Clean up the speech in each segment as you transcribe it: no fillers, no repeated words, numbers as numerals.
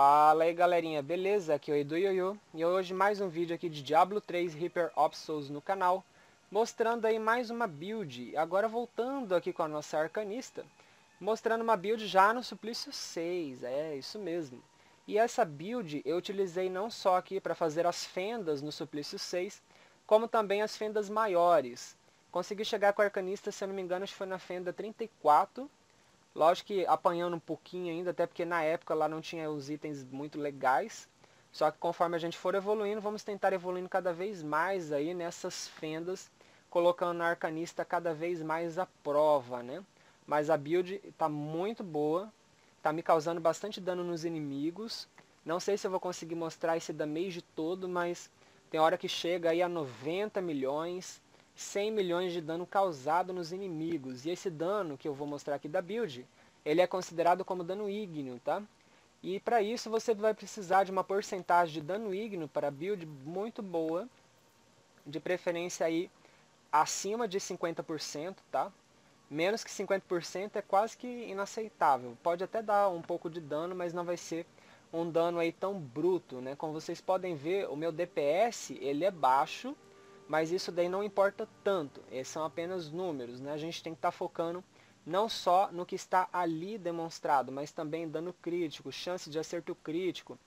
Fala aí galerinha, beleza? Aqui é o Edu Yoyo e hoje mais um vídeo aqui de Diablo 3 Reaper of Souls no canal, mostrando aí mais uma build, agora voltando aqui com a nossa Arcanista, mostrando uma build já no Suplício 6, é isso mesmo. E essa build eu utilizei não só aqui para fazer as fendas no Suplício 6, como também as fendas maiores. Consegui chegar com a Arcanista, se eu não me engano, acho que foi na fenda 34, lógico que apanhando um pouquinho ainda, até porque na época lá não tinha os itens muito legais. Só que conforme a gente for evoluindo, vamos tentar evoluindo cada vez mais aí nessas fendas, colocando a Arcanista cada vez mais à prova, né? Mas a build tá muito boa, tá me causando bastante dano nos inimigos. Não sei se eu vou conseguir mostrar esse damage todo, mas tem hora que chega aí a 90 milhões... 100 milhões de dano causado nos inimigos. E esse dano que eu vou mostrar aqui da build, ele é considerado como dano ígneo, tá? E para isso você vai precisar de uma porcentagem de dano ígneo para build muito boa, de preferência aí acima de 50%, tá? Menos que 50% é quase que inaceitável. Pode até dar um pouco de dano, mas não vai ser um dano aí tão bruto, né? Como vocês podem ver, o meu DPS, ele é baixo, mas isso daí não importa tanto, esses são apenas números, né? A gente tem que estar focando não só no que está ali demonstrado, mas também dano crítico, chance de acerto crítico,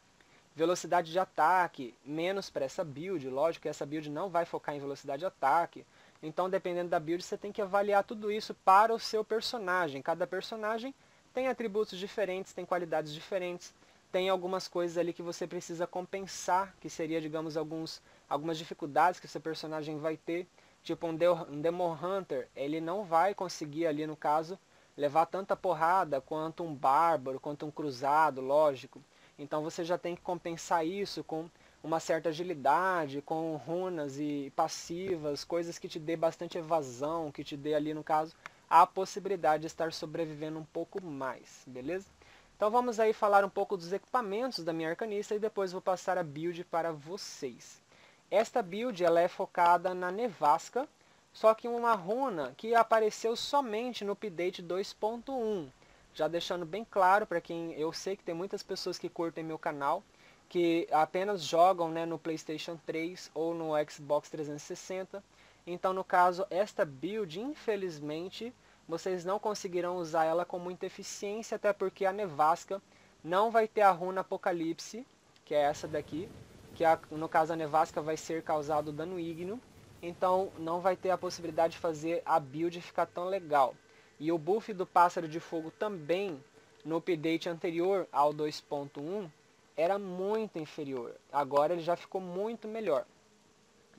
velocidade de ataque, menos para essa build. Lógico que essa build não vai focar em velocidade de ataque, então dependendo da build você tem que avaliar tudo isso para o seu personagem. Cada personagem tem atributos diferentes, tem qualidades diferentes, tem algumas coisas ali que você precisa compensar, que seria, digamos, algumas dificuldades que o seu personagem vai ter, tipo um Demon Hunter, ele não vai conseguir ali, no caso, levar tanta porrada quanto um Bárbaro, quanto um Cruzado, lógico. Então você já tem que compensar isso com uma certa agilidade, com runas e passivas, coisas que te dê bastante evasão, que te dê ali, no caso, a possibilidade de estar sobrevivendo um pouco mais, beleza? Então vamos aí falar um pouco dos equipamentos da minha Arcanista e depois vou passar a build para vocês. Esta build ela é focada na Nevasca, só que uma runa que apareceu somente no update 2.1. Já deixando bem claro para quem, eu sei que tem muitas pessoas que curtem meu canal, que apenas jogam, né, no PlayStation 3 ou no Xbox 360. Então no caso, esta build, infelizmente, vocês não conseguirão usar ela com muita eficiência, até porque a Nevasca não vai ter a runa Apocalipse, que é essa daqui, que no caso a Nevasca vai ser causado dano ígneo, então não vai ter a possibilidade de fazer a build ficar tão legal. E o buff do Pássaro de Fogo também, no update anterior ao 2.1, era muito inferior, agora ele já ficou muito melhor.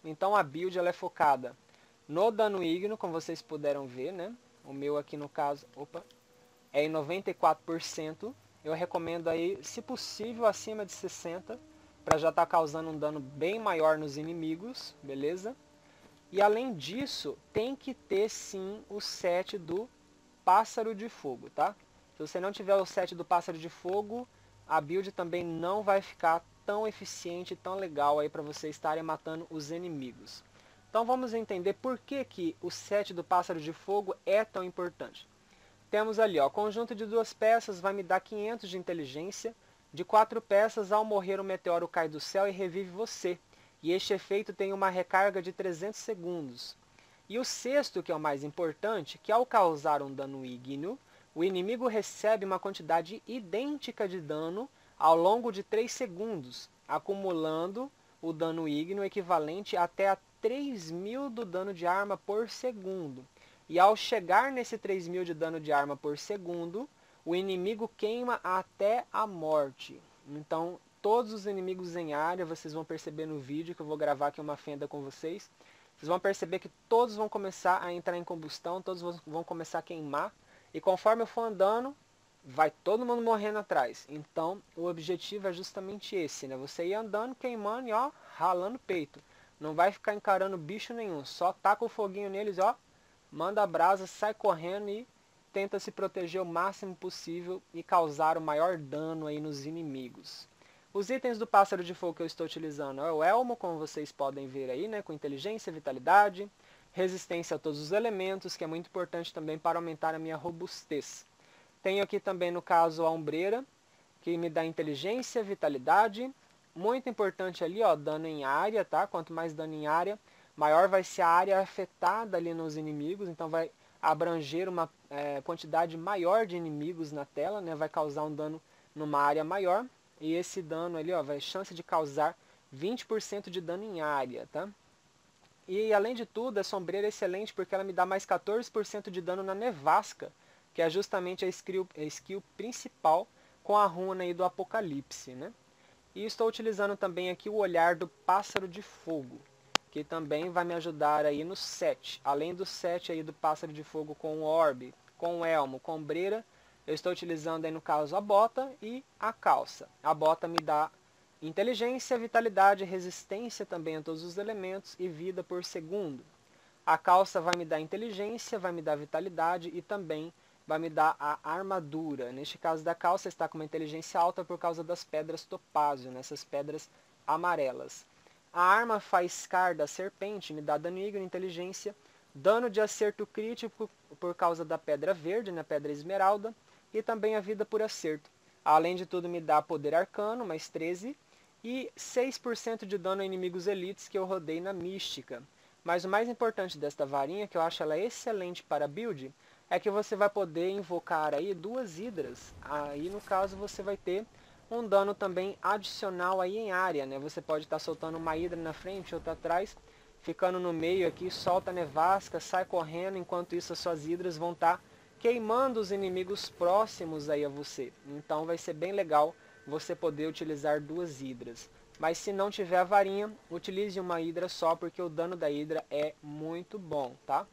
Então a build ela é focada no dano ígneo, como vocês puderam ver, né? O meu aqui no caso, é em 94%, eu recomendo aí, se possível, acima de 60%, para já estar causando um dano bem maior nos inimigos, beleza? E além disso, tem que ter sim o set do Pássaro de Fogo, tá? Se você não tiver o set do Pássaro de Fogo, a build também não vai ficar tão eficiente, tão legal aí para vocês estarem matando os inimigos. Então vamos entender por que que o set do Pássaro de Fogo é tão importante. Temos ali, ó, conjunto de duas peças vai me dar 500 de inteligência. De 4 peças, ao morrer um meteoro cai do céu e revive você. E este efeito tem uma recarga de 300 segundos. E o sexto, que é o mais importante, que ao causar um dano ígneo, o inimigo recebe uma quantidade idêntica de dano ao longo de 3 segundos, acumulando o dano ígneo equivalente até a 3.000 do dano de arma por segundo. E ao chegar nesse 3.000 de dano de arma por segundo, o inimigo queima até a morte. Então, todos os inimigos em área, vocês vão perceber no vídeo que eu vou gravar aqui uma fenda com vocês. Vocês vão perceber que todos vão começar a entrar em combustão, todos vão começar a queimar. E conforme eu for andando, vai todo mundo morrendo atrás. Então, o objetivo é justamente esse, né? Você ir andando, queimando e, ó, ralando o peito. Não vai ficar encarando bicho nenhum. Só taca o foguinho neles, ó, manda a brasa, sai correndo e tenta se proteger o máximo possível e causar o maior dano aí nos inimigos. Os itens do Pássaro de Fogo que eu estou utilizando é o elmo, como vocês podem ver aí, né, com inteligência, vitalidade, resistência a todos os elementos, que é muito importante também para aumentar a minha robustez. Tenho aqui também, no caso, a ombreira, que me dá inteligência, vitalidade. Muito importante ali, ó, dano em área, tá? Quanto mais dano em área, maior vai ser a área afetada ali nos inimigos. Então vai abranger uma quantidade maior de inimigos na tela, né? Vai causar um dano numa área maior. E esse dano ali, ó, vai chance de causar 20% de dano em área, tá? E além de tudo, a sombreira é excelente porque ela me dá mais 14% de dano na nevasca, que é justamente a skill principal com a runa aí do Apocalipse, né? E estou utilizando também aqui o olhar do Pássaro de Fogo, que também vai me ajudar aí no set. Além do set aí do Pássaro de Fogo com o orbe, com o elmo, com a ombreira, eu estou utilizando aí no caso a bota e a calça. A bota me dá inteligência, vitalidade, resistência também a todos os elementos e vida por segundo. A calça vai me dar inteligência, vai me dar vitalidade e também vai me dar a armadura. Neste caso da calça está com uma inteligência alta por causa das pedras topázio, nessas pedras amarelas. A arma faiscar da serpente me dá dano ígneo, inteligência, dano de acerto crítico por causa da pedra verde, na pedra esmeralda, e também a vida por acerto. Além de tudo me dá poder arcano, mais 13, e 6% de dano a inimigos elites que eu rodei na mística. Mas o mais importante desta varinha, que eu acho ela excelente para build, é que você vai poder invocar aí duas hidras. Aí no caso você vai ter um dano também adicional aí em área, né? Você pode estar soltando uma hidra na frente, outra atrás, ficando no meio aqui, solta a nevasca, sai correndo, enquanto isso as suas hidras vão estar queimando os inimigos próximos aí a você. Então vai ser bem legal você poder utilizar duas hidras. Mas se não tiver a varinha, utilize uma hidra só, porque o dano da hidra é muito bom, tá?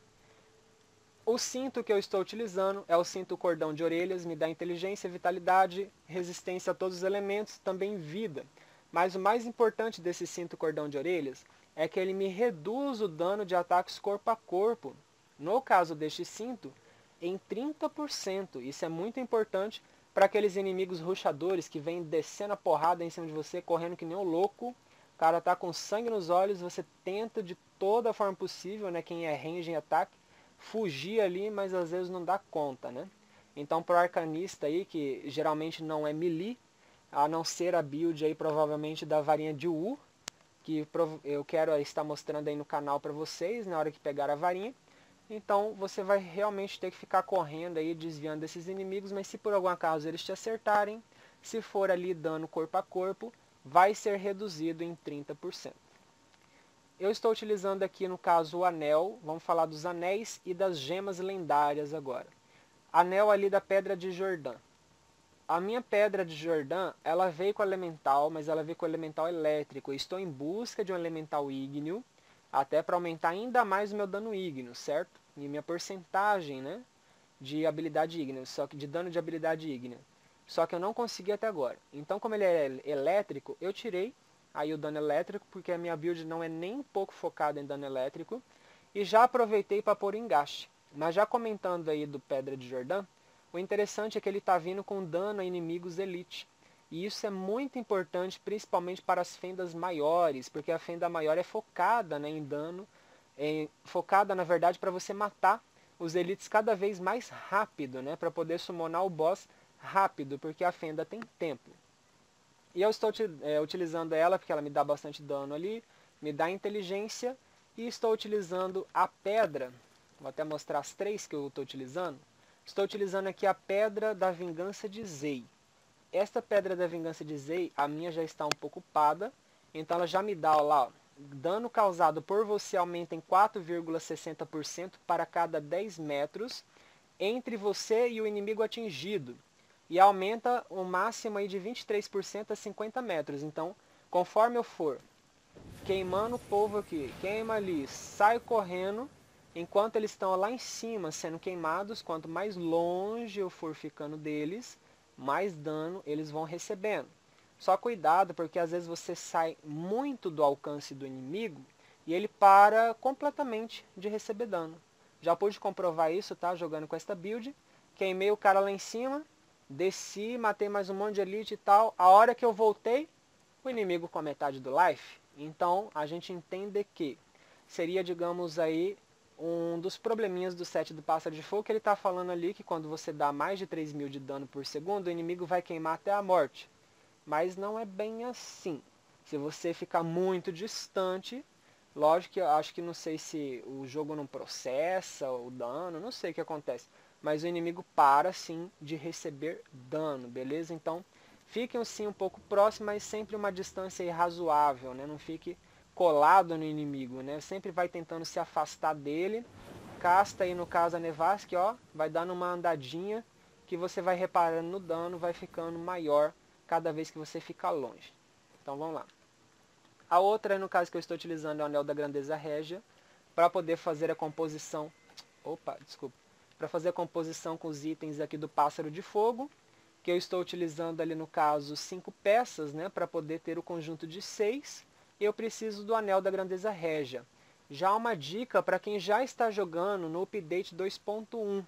O cinto que eu estou utilizando é o cinto cordão de orelhas, me dá inteligência, vitalidade, resistência a todos os elementos, também vida. Mas o mais importante desse cinto cordão de orelhas é que ele me reduz o dano de ataques corpo a corpo, no caso deste cinto, em 30%. Isso é muito importante para aqueles inimigos rushadores que vêm descendo a porrada em cima de você, correndo que nem um louco. O cara tá com sangue nos olhos, você tenta de toda forma possível, né? Quem é range em ataque, fugir ali, mas às vezes não dá conta, né? Então para o arcanista aí, que geralmente não é melee, a não ser a build aí provavelmente da varinha de U, que eu quero estar mostrando aí no canal para vocês na hora que pegar a varinha. Então você vai realmente ter que ficar correndo aí, desviando desses inimigos, mas se por algum acaso eles te acertarem, se for ali dano corpo a corpo, vai ser reduzido em 30%. Eu estou utilizando aqui no caso o anel, vamos falar dos anéis e das gemas lendárias agora. Anel ali da Pedra de Jordan. A minha Pedra de Jordan, ela veio com elemental, mas ela veio com elemental elétrico. Eu estou em busca de um elemental ígneo, até para aumentar ainda mais o meu dano ígneo, certo? E minha porcentagem, né, de habilidade ígnea, só que de dano de habilidade ígnea. Só que eu não consegui até agora. Então, como ele é elétrico, eu tirei aí o dano elétrico, porque a minha build não é nem um pouco focada em dano elétrico. E já aproveitei para pôr o engaste. Mas já comentando aí do Pedra de Jordan, o interessante é que ele está vindo com dano a inimigos elite. E isso é muito importante, principalmente para as fendas maiores, porque a fenda maior é focada, né, em dano, focada na verdade para você matar os elites cada vez mais rápido, né, para poder summonar o boss rápido, porque a fenda tem tempo. E eu estou utilizando ela porque ela me dá bastante dano ali, me dá inteligência, e estou utilizando a pedra. Vou até mostrar as três que eu estou utilizando. Estou utilizando aqui a Pedra da Vingança de Zay. Esta Pedra da Vingança de Zay, a minha já está um pouco upada, então ela já me dá, ó lá, ó, dano causado por você aumenta em 4,60% para cada 10 metros entre você e o inimigo atingido. E aumenta o máximo aí de 23% a 50 metros. Então, conforme eu for queimando o povo aqui, queima ali, sai correndo, enquanto eles estão lá em cima sendo queimados, quanto mais longe eu for ficando deles, mais dano eles vão recebendo. Só cuidado, porque às vezes você sai muito do alcance do inimigo e ele para completamente de receber dano. Já pude comprovar isso, tá? Jogando com esta build. Queimei o cara lá em cima, desci, matei mais um monte de elite e tal. A hora que eu voltei, o inimigo com a metade do life. Então a gente entende que seria, digamos aí, um dos probleminhas do set do Pássaro de Fogo, que ele está falando ali que quando você dá mais de 3.000 de dano por segundo, o inimigo vai queimar até a morte. Mas não é bem assim. Se você ficar muito distante, lógico que eu acho que não sei se o jogo não processa o dano, não sei o que acontece. Mas o inimigo para sim de receber dano, beleza? Então fiquem sim um pouco próximo, mas sempre uma distância razoável, né? Não fique colado no inimigo, né? Sempre vai tentando se afastar dele. Casta aí, no caso, a Nevasca, ó, vai dando uma andadinha que você vai reparando no dano, vai ficando maior cada vez que você fica longe. Então vamos lá. A outra, no caso, que eu estou utilizando é o Anel da Grandeza Régia para poder fazer a composição. Opa, desculpa. Para fazer a composição com os itens aqui do Pássaro de Fogo, que eu estou utilizando ali, no caso, 5 peças, né, para poder ter o conjunto de 6. Eu preciso do Anel da Grandeza Régia. Já uma dica para quem já está jogando no update 2.1.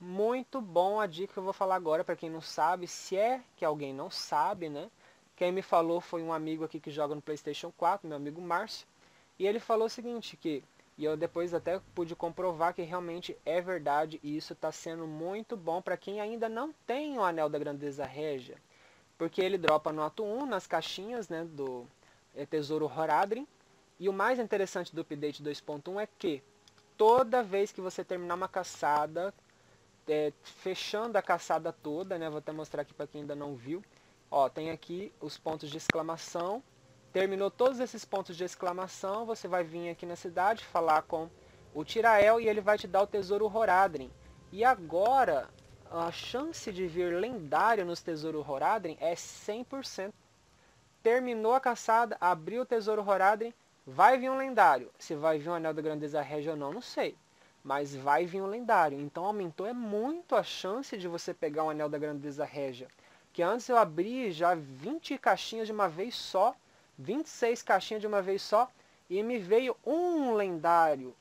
Muito bom a dica que eu vou falar agora, para quem não sabe, se é que alguém não sabe, né? Quem me falou foi um amigo aqui que joga no PlayStation 4, meu amigo Márcio. E ele falou o seguinte, que, e eu depois até pude comprovar que realmente é verdade, e isso está sendo muito bom para quem ainda não tem o Anel da Grandeza Régia. Porque ele dropa no ato 1, nas caixinhas, né, do Tesouro Horadrim. E o mais interessante do update 2.1 é que toda vez que você terminar uma caçada, fechando a caçada toda, né, vou até mostrar aqui para quem ainda não viu, ó, tem aqui os pontos de exclamação. Terminou todos esses pontos de exclamação, você vai vir aqui na cidade, falar com o Tirael e ele vai te dar o Tesouro Horadrim. E agora a chance de vir lendário nos Tesouro Horadrim é 100%. Terminou a caçada, abriu o Tesouro Horadrim, vai vir um lendário. Se vai vir um Anel da Grandeza Régia ou não, não sei. Mas vai vir um lendário. Então aumentou é muito a chance de você pegar um Anel da Grandeza Régia. Que antes eu abri já 20 caixinhas de uma vez só, 26 caixinhas de uma vez só, e me veio um lendário,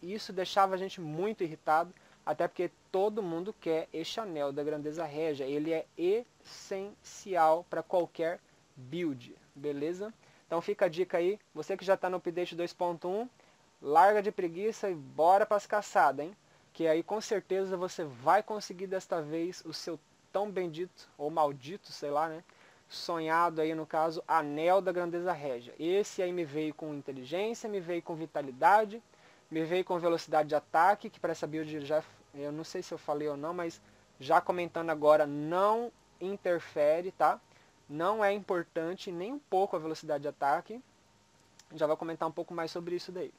E isso deixava a gente muito irritado, até porque todo mundo quer este Anel da Grandeza Régia. Ele é essencial para qualquer build, beleza? Então fica a dica aí, você que já está no update 2.1, larga de preguiça e bora para as caçadas, hein? Que aí com certeza você vai conseguir desta vez o seu tão bendito, ou maldito, sei lá, né? Sonhado aí, no caso, Anel da Grandeza Régia. Esse aí me veio com inteligência, me veio com vitalidade, me veio com velocidade de ataque, que para essa build já, eu não sei se eu falei ou não, mas já comentando agora, não interfere, tá? Não é importante nem um pouco a velocidade de ataque. Já vou comentar um pouco mais sobre isso daí.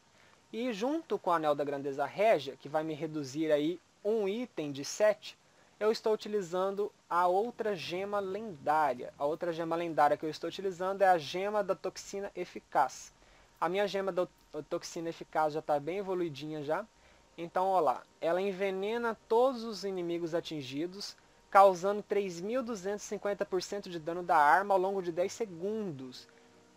E junto com o Anel da Grandeza Régia, que vai me reduzir aí um item de 7, eu estou utilizando a outra gema lendária. A outra gema lendária que eu estou utilizando é a gema da Toxina Eficaz. A minha gema da Toxina Eficaz já está bem evoluidinha já. Então, olha lá, ela envenena todos os inimigos atingidos, causando 3.250% de dano da arma ao longo de 10 segundos.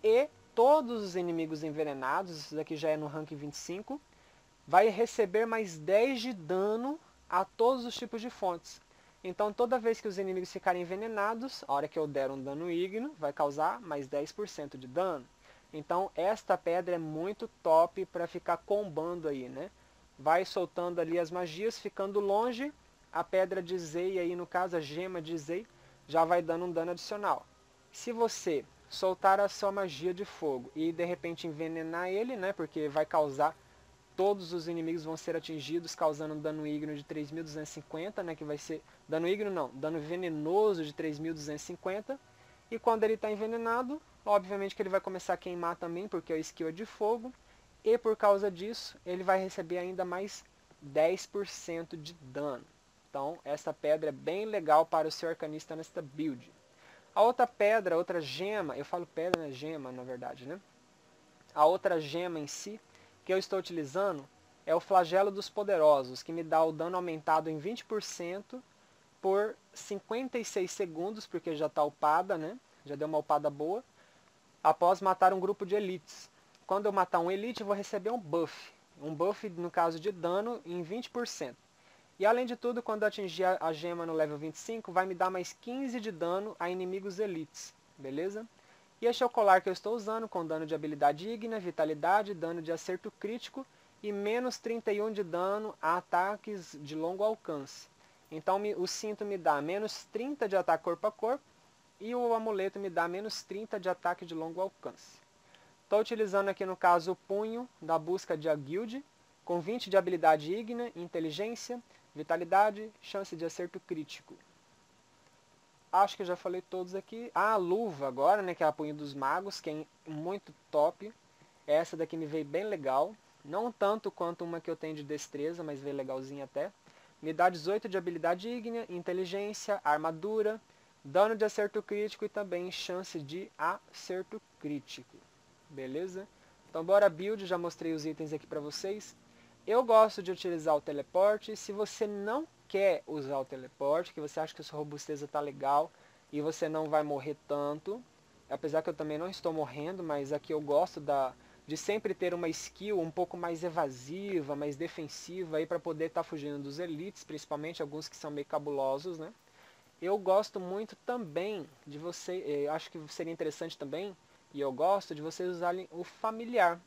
E todos os inimigos envenenados, isso daqui já é no rank 25, vai receber mais 10 de dano a todos os tipos de fontes. Então toda vez que os inimigos ficarem envenenados, a hora que eu der um dano ígneo, vai causar mais 10% de dano. Então esta pedra é muito top para ficar combando aí, né? Vai soltando ali as magias, ficando longe, a pedra de Zay aí, no caso, a gema de Zay, já vai dando um dano adicional. Se você soltar a sua magia de fogo e de repente envenenar ele, né? Porque vai causar, todos os inimigos vão ser atingidos, causando um dano ígneo de 3.250, né? Que vai ser, dano ígneo não, dano venenoso de 3.250. E quando ele está envenenado, obviamente que ele vai começar a queimar também, porque a skill é de fogo. E por causa disso, ele vai receber ainda mais 10% de dano. Então, essa pedra é bem legal para o seu arcanista nesta build. A outra pedra, outra gema, eu falo pedra, né? Gema, na verdade, né? A outra gema em si, que eu estou utilizando é o Flagelo dos Poderosos, que me dá o dano aumentado em 20% por 56 segundos, porque já está upada, né? Já deu uma upada boa, após matar um grupo de elites. Quando eu matar um elite, eu vou receber um buff. Um buff, no caso, de dano em 20%. E além de tudo, quando eu atingir a gema no level 25, vai me dar mais 15 de dano a inimigos elites, beleza? E este é o colar que eu estou usando, com dano de habilidade ígnea, vitalidade, dano de acerto crítico e menos 31 de dano a ataques de longo alcance. Então o cinto me dá menos 30 de ataque corpo a corpo e o amuleto me dá menos 30 de ataque de longo alcance. Estou utilizando aqui no caso o Punho da Busca de Aguild, com 20 de habilidade ígnea, inteligência, vitalidade, chance de acerto crítico. Acho que já falei todos aqui. Ah, a luva agora, né, que é a Punho dos Magos, que é muito top. Essa daqui me veio bem legal. Não tanto quanto uma que eu tenho de destreza, mas veio legalzinha até. Me dá 18 de habilidade ígnea, inteligência, armadura, dano de acerto crítico e também chance de acerto crítico. Beleza? Então bora build, já mostrei os itens aqui pra vocês. Eu gosto de utilizar o teleporte. Se você não quer usar o teleporte, que você acha que a sua robusteza tá legal e você não vai morrer tanto, apesar que eu também não estou morrendo, mas aqui eu gosto de sempre ter uma skill um pouco mais evasiva, mais defensiva, aí para poder estar fugindo dos elites, principalmente alguns que são meio cabulosos, né? Eu gosto muito também de você, acho que seria interessante também, e eu gosto de vocês usarem o familiar.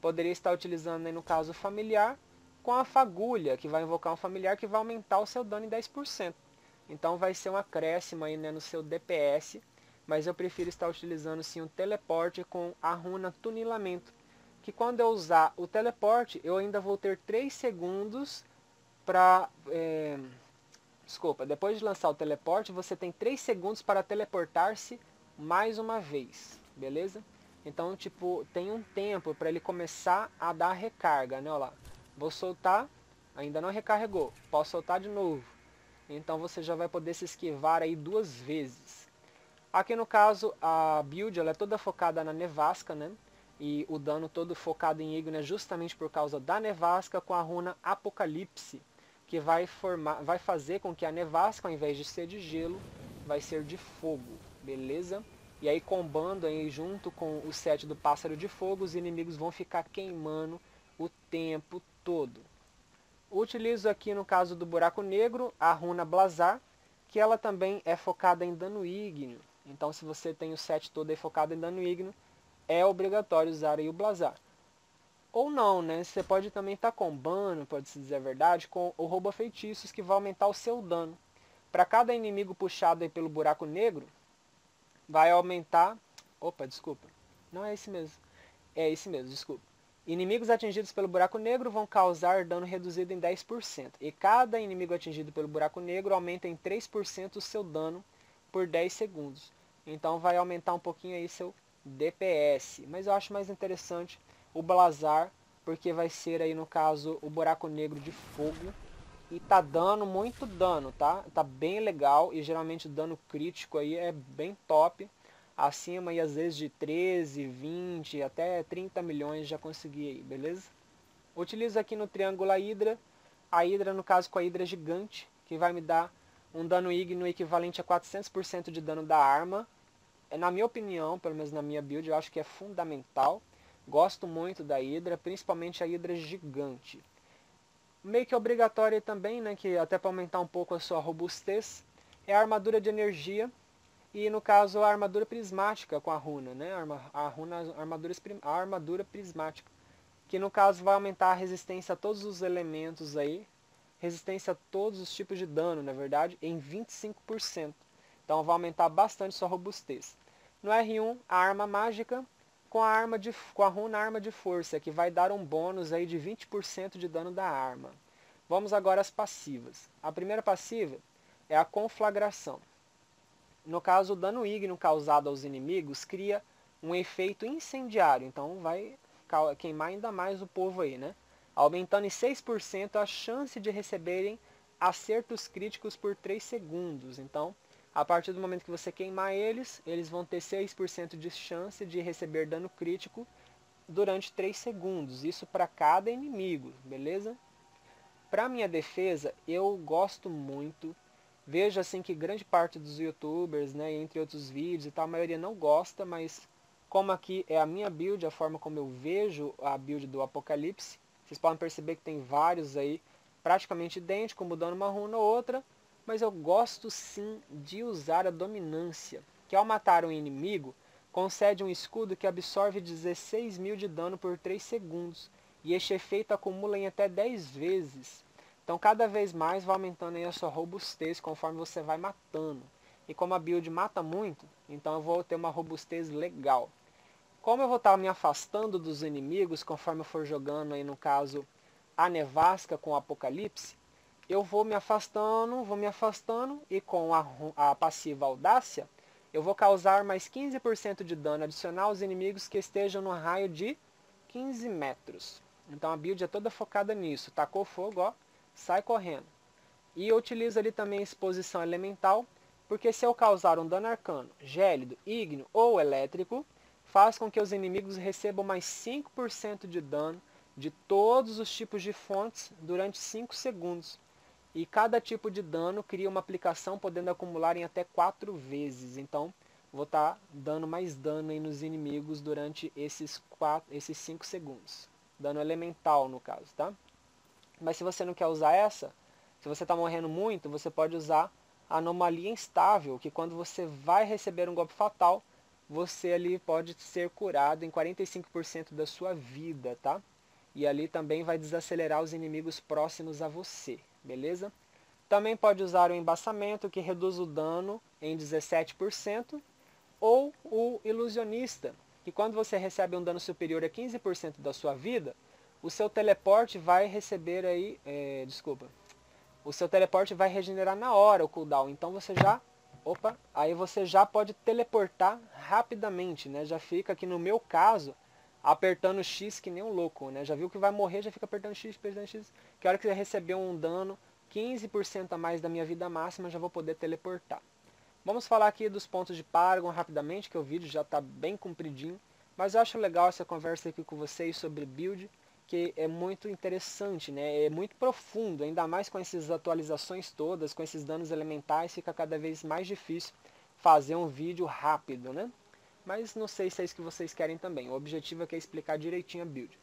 Poderia estar utilizando aí no caso o familiar com a fagulha, que vai invocar um familiar que vai aumentar o seu dano em 10%. Então vai ser um acréscimo aí, né, no seu DPS, mas eu prefiro estar utilizando sim o teleporte com a runa Tunilamento, que quando eu usar o teleporte, eu ainda vou ter 3 segundos para... Desculpa, depois de lançar o teleporte, você tem 3 segundos para teleportar-se mais uma vez, beleza? Então, tipo, tem um tempo para ele começar a dar recarga, né? Olha lá, vou soltar, ainda não recarregou, posso soltar de novo. Então você já vai poder se esquivar aí 2 vezes. Aqui no caso, a build ela é toda focada na nevasca, né? E o dano todo focado em ígnea justamente por causa da nevasca com a runa Apocalipse, que vai fazer com que a nevasca, ao invés de ser de gelo, vai ser de fogo, beleza? E aí combando aí junto com o set do Pássaro de Fogo, os inimigos vão ficar queimando o tempo todo. Utilizo aqui no caso do Buraco Negro a runa Blazar, que ela também é focada em dano ígneo. Então se você tem o set todo aí focado em dano ígneo, é obrigatório usar aí o Blazar. Ou não, né? Você pode também estar combando, pode-se dizer a verdade, com o Rouba Feitiços, que vai aumentar o seu dano. Para cada inimigo puxado aí pelo Buraco Negro, vai aumentar... Opa, desculpa. Não é esse mesmo. É esse mesmo, desculpa. Inimigos atingidos pelo Buraco Negro vão causar dano reduzido em 10%. E cada inimigo atingido pelo Buraco Negro aumenta em 3% o seu dano por 10 segundos. Então vai aumentar um pouquinho aí seu DPS. Mas eu acho mais interessante o Blazar, porque vai ser aí no caso o Buraco Negro de fogo, e tá dando muito dano, tá? Tá bem legal, e geralmente o dano crítico aí é bem top, acima e às vezes de 13, 20, até 30 milhões já consegui aí, beleza? Utilizo aqui no triângulo a Hidra no caso com a Hidra Gigante, que vai me dar um dano ígneo equivalente a 400% de dano da arma. Na minha opinião, pelo menos na minha build, eu acho que é fundamental. Gosto muito da Hidra, principalmente a Hidra Gigante. Meio que obrigatória também, né, que até para aumentar um pouco a sua robustez, é a armadura de energia e, no caso, a armadura prismática com a runa, né, a armadura prismática, que, no caso, vai aumentar a resistência a todos os elementos aí, resistência a todos os tipos de dano, na verdade, em 25%. Então, vai aumentar bastante sua robustez. No R1, a arma mágica... com a runa Arma de Força, que vai dar um bônus aí de 20% de dano da arma. Vamos agora às passivas. A primeira passiva é a Conflagração. No caso, o dano ígneo causado aos inimigos cria um efeito incendiário, então vai queimar ainda mais o povo aí, né? Aumentando em 6% a chance de receberem acertos críticos por 3 segundos, então... A partir do momento que você queimar eles, eles vão ter 6% de chance de receber dano crítico durante 3 segundos. Isso para cada inimigo, beleza? Para minha defesa, eu gosto muito. Vejo assim que grande parte dos youtubers, né, entre outros vídeos e tal, a maioria não gosta, mas como aqui é a minha build, a forma como eu vejo a build do Apocalipse, vocês podem perceber que tem vários aí praticamente idênticos, mudando uma runa ou outra. Mas eu gosto sim de usar a Dominância, que ao matar um inimigo, concede um escudo que absorve 16 mil de dano por 3 segundos. e este efeito acumula em até 10 vezes. Então cada vez mais vai aumentando aí a sua robustez conforme você vai matando. E como a build mata muito, então eu vou ter uma robustez legal. Como eu vou estar me afastando dos inimigos conforme eu for jogando aí, no caso, a Nevasca com o Apocalipse, eu vou me afastando e com a passiva Audácia, eu vou causar mais 15% de dano adicional aos inimigos que estejam no raio de 15 metros. Então a build é toda focada nisso. Tacou fogo, ó, sai correndo. E eu utilizo ali também a Exposição Elemental, porque se eu causar um dano arcano, gélido, ígneo ou elétrico, faz com que os inimigos recebam mais 5% de dano de todos os tipos de fontes durante 5 segundos. E cada tipo de dano cria uma aplicação podendo acumular em até 4 vezes. Então, vou estar dando mais dano aí nos inimigos durante esses 5 segundos. Dano elemental, no caso, tá? Mas se você não quer usar essa, se você está morrendo muito, você pode usar a Anomalia Instável, que quando você vai receber um golpe fatal, você ali pode ser curado em 45% da sua vida, tá? E ali também vai desacelerar os inimigos próximos a você, beleza? Também pode usar o Embaçamento, que reduz o dano em 17%, ou o Ilusionista, que quando você recebe um dano superior a 15% da sua vida, o seu teleporte vai receber aí, o seu teleporte vai regenerar na hora o cooldown, então você já, aí você já pode teleportar rapidamente, né? Já fica aqui no meu caso, apertando X que nem um louco, né? Já viu que vai morrer, já fica apertando X, que a hora que você receber um dano, 15% a mais da minha vida máxima, já vou poder teleportar. Vamos falar aqui dos pontos de Paragon rapidamente, que o vídeo já está bem compridinho, mas eu acho legal essa conversa aqui com vocês sobre build, que é muito interessante, né? É muito profundo, ainda mais com essas atualizações todas, com esses danos elementais, fica cada vez mais difícil fazer um vídeo rápido, né? Mas não sei se é isso que vocês querem também. O objetivo aqui é explicar direitinho a build.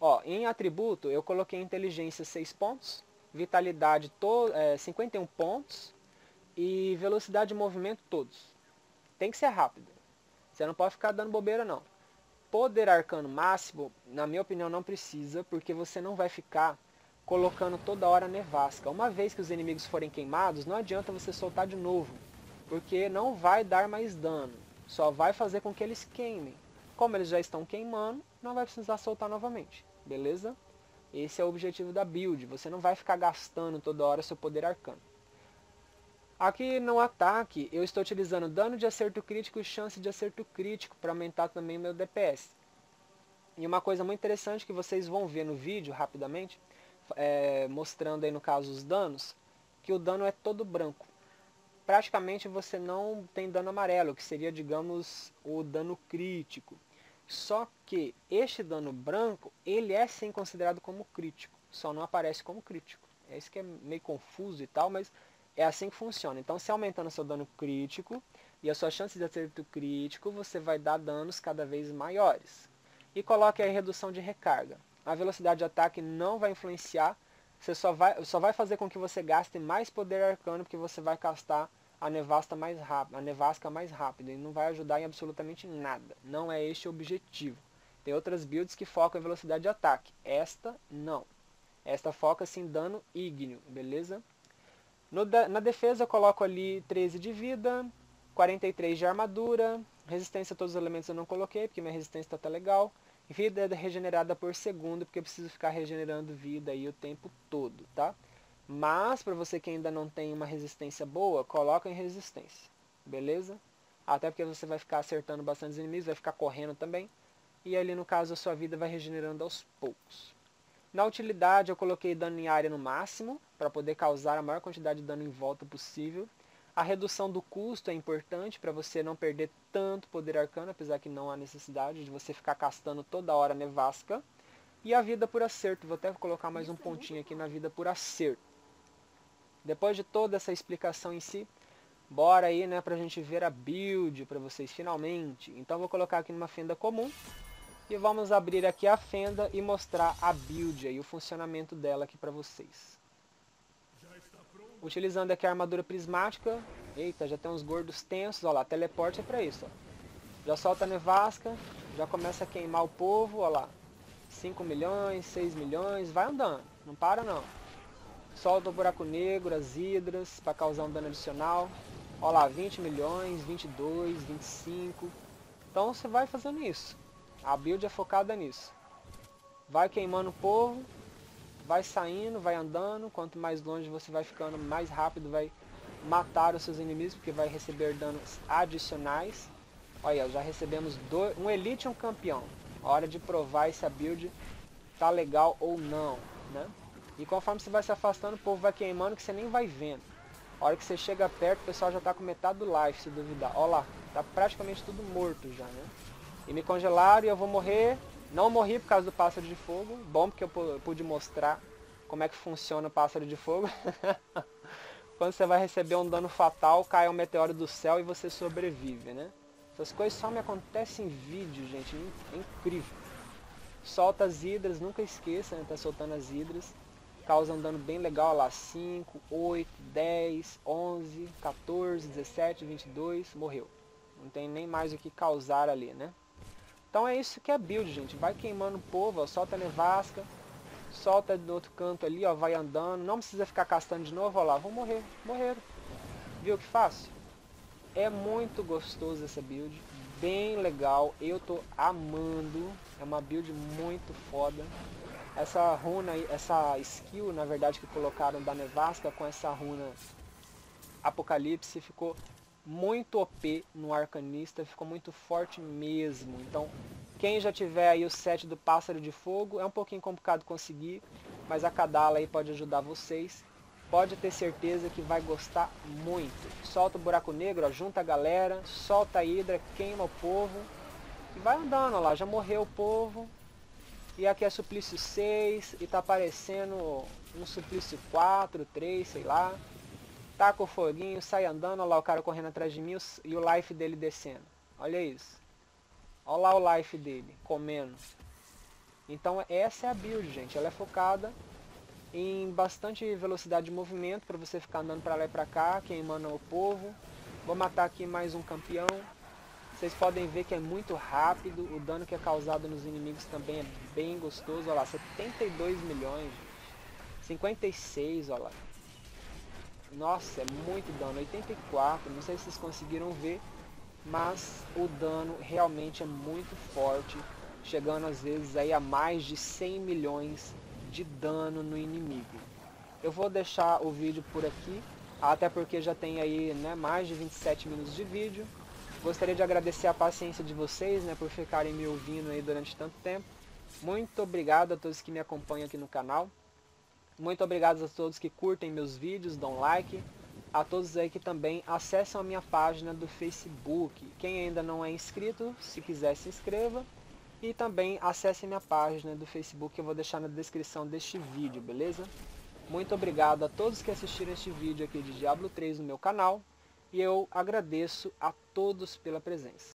Ó, em atributo, eu coloquei inteligência 6 pontos, vitalidade 51 pontos e velocidade de movimento todos. Tem que ser rápido. Você não pode ficar dando bobeira, não. Poder arcano máximo, na minha opinião, não precisa, porque você não vai ficar colocando toda hora Nevasca. Uma vez que os inimigos forem queimados, não adianta você soltar de novo, porque não vai dar mais dano, só vai fazer com que eles queimem. Como eles já estão queimando, não vai precisar soltar novamente, beleza? Esse é o objetivo da build, você não vai ficar gastando toda hora seu poder arcano. Aqui no ataque, eu estou utilizando dano de acerto crítico e chance de acerto crítico para aumentar também meu DPS. E uma coisa muito interessante que vocês vão ver no vídeo, rapidamente, mostrando aí no caso os danos, que o dano é todo branco. Praticamente você não tem dano amarelo, que seria, digamos, o dano crítico. Só que este dano branco, ele é sim considerado como crítico, só não aparece como crítico. É isso que é meio confuso e tal, mas... é assim que funciona. Então, se aumentando seu dano crítico e a sua chance de acerto crítico, você vai dar danos cada vez maiores. E coloque aí redução de recarga. A velocidade de ataque não vai influenciar, você só vai fazer com que você gaste mais poder arcano, porque você vai castar a Nevasca mais rápido, e não vai ajudar em absolutamente nada. Não é este o objetivo. Tem outras builds que focam em velocidade de ataque. Esta, não. Esta foca-se em dano ígneo, beleza? Na defesa eu coloco ali 13 de vida, 43 de armadura, resistência a todos os elementos eu não coloquei, porque minha resistência tá legal. Vida regenerada por segundo, porque eu preciso ficar regenerando vida aí o tempo todo, tá? Mas, para você que ainda não tem uma resistência boa, coloca em resistência, beleza? Até porque você vai ficar acertando bastante os inimigos, vai ficar correndo também. E ali, no caso, a sua vida vai regenerando aos poucos. Na utilidade eu coloquei dano em área no máximo, para poder causar a maior quantidade de dano em volta possível. A redução do custo é importante para você não perder tanto poder arcano, apesar que não há necessidade de você ficar castando toda hora Nevasca. E a vida por acerto, vou até colocar mais um pontinho aqui na vida por acerto. Depois de toda essa explicação em si, bora aí, né, pra gente ver a build para vocês finalmente. Então vou colocar aqui numa fenda comum. E vamos abrir aqui a fenda e mostrar a build e o funcionamento dela aqui para vocês. Utilizando aqui a armadura prismática. Eita, já tem uns gordos tensos. Olha lá, teleporte é para isso. Ó. Já solta a Nevasca, já começa a queimar o povo. Olha lá. 5 milhões, 6 milhões, vai andando, não para não. Solta o buraco negro, as hidras, para causar um dano adicional. Olha lá, 20 milhões, 22, 25. Então você vai fazendo isso. A build é focada nisso. Vai queimando o povo, vai saindo, vai andando. Quanto mais longe você vai ficando, mais rápido vai matar os seus inimigos, porque vai receber danos adicionais. Olha, já recebemos um elite e um campeão. Hora de provar se a build tá legal ou não, né? E conforme você vai se afastando, o povo vai queimando que você nem vai vendo. A hora que você chega perto, o pessoal já tá com metade do life, se duvidar. Olha lá, tá praticamente tudo morto já, né? E me congelaram e eu vou morrer. Não morri por causa do pássaro de fogo. Bom, porque eu pude mostrar como é que funciona o pássaro de fogo. Quando você vai receber um dano fatal, cai um meteoro do céu e você sobrevive, né? Essas coisas só me acontecem em vídeo, gente. É incrível. Solta as hidras, nunca esqueça, né? Tá soltando as hidras. Causa um dano bem legal, olha lá, 5, 8, 10, 11, 14, 17, 22, morreu. Não tem nem mais o que causar ali, né? Então é isso que é build, gente. Vai queimando o povo, ó, solta a nevasca, solta do outro canto ali, ó, vai andando. Não precisa ficar castando de novo, ó lá, vão morrer, morreram. Viu que fácil? É muito gostoso essa build, bem legal, eu tô amando, é uma build muito foda. Essa runa, essa skill, na verdade, que colocaram da Nevasca com essa runa Apocalipse, ficou muito OP no Arcanista, ficou muito forte mesmo. Então, quem já tiver aí o set do Pássaro de Fogo, é um pouquinho complicado conseguir, mas a Kadala aí pode ajudar vocês. Pode ter certeza que vai gostar muito. Solta o buraco negro, ó, junta a galera, solta a hidra, queima o povo e vai andando, ó lá, já morreu o povo. E aqui é suplício 6, e tá aparecendo um suplício 4, 3, sei lá. Taca o foguinho, sai andando, olha lá o cara correndo atrás de mim e o life dele descendo. Olha isso. Olha lá o life dele, comendo. Então essa é a build, gente. Ela é focada em bastante velocidade de movimento, pra você ficar andando pra lá e pra cá, queimando o povo. Vou matar aqui mais um campeão. Vocês podem ver que é muito rápido, o dano que é causado nos inimigos também é bem gostoso. Olha lá, 72 milhões, 56, olha lá. Nossa, é muito dano, 84, não sei se vocês conseguiram ver, mas o dano realmente é muito forte, chegando às vezes aí a mais de 100 milhões de dano no inimigo. Eu vou deixar o vídeo por aqui, até porque já tem aí, né, mais de 27 minutos de vídeo. Gostaria de agradecer a paciência de vocês, né, por ficarem me ouvindo aí durante tanto tempo. Muito obrigado a todos que me acompanham aqui no canal. Muito obrigado a todos que curtem meus vídeos, dão like. A todos aí que também acessam a minha página do Facebook. Quem ainda não é inscrito, se quiser se inscreva. E também acesse minha página do Facebook, que eu vou deixar na descrição deste vídeo, beleza? Muito obrigado a todos que assistiram este vídeo aqui de Diablo 3 no meu canal. E eu agradeço a todos pela presença.